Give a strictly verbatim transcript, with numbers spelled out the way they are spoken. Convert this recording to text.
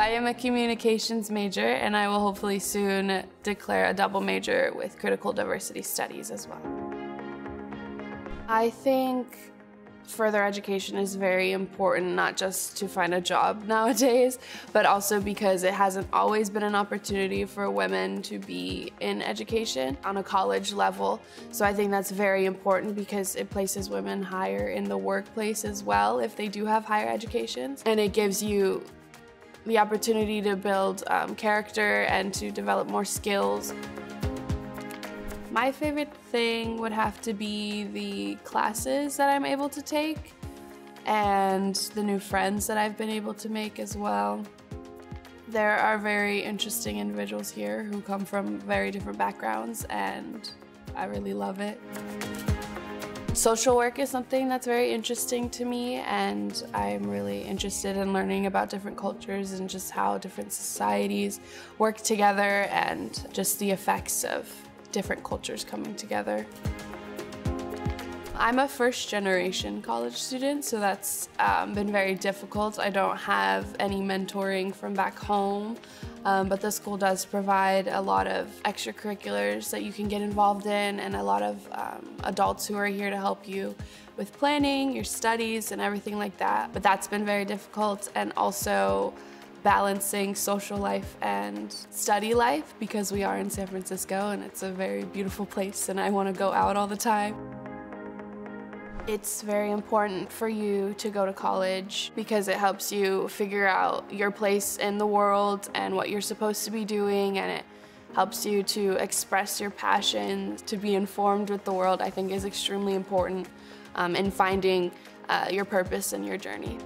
I am a communications major, and I will hopefully soon declare a double major with critical diversity studies as well. I think further education is very important, not just to find a job nowadays, but also because it hasn't always been an opportunity for women to be in education on a college level. So I think that's very important because it places women higher in the workplace as well if they do have higher educations. And it gives you the opportunity to build um, character and to develop more skills. My favorite thing would have to be the classes that I'm able to take and the new friends that I've been able to make as well. There are very interesting individuals here who come from very different backgrounds, and I really love it. Social work is something that's very interesting to me, and I'm really interested in learning about different cultures and just how different societies work together and just the effects of different cultures coming together. I'm a first-generation college student, so that's um, been very difficult. I don't have any mentoring from back home, um, but the school does provide a lot of extracurriculars that you can get involved in, and a lot of um, adults who are here to help you with planning, your studies, and everything like that. But that's been very difficult, and also balancing social life and study life, because we are in San Francisco and it's a very beautiful place and I want to go out all the time. It's very important for you to go to college because it helps you figure out your place in the world and what you're supposed to be doing, and it helps you to express your passion. To be informed with the world, I think, is extremely important um, in finding uh, your purpose and your journey.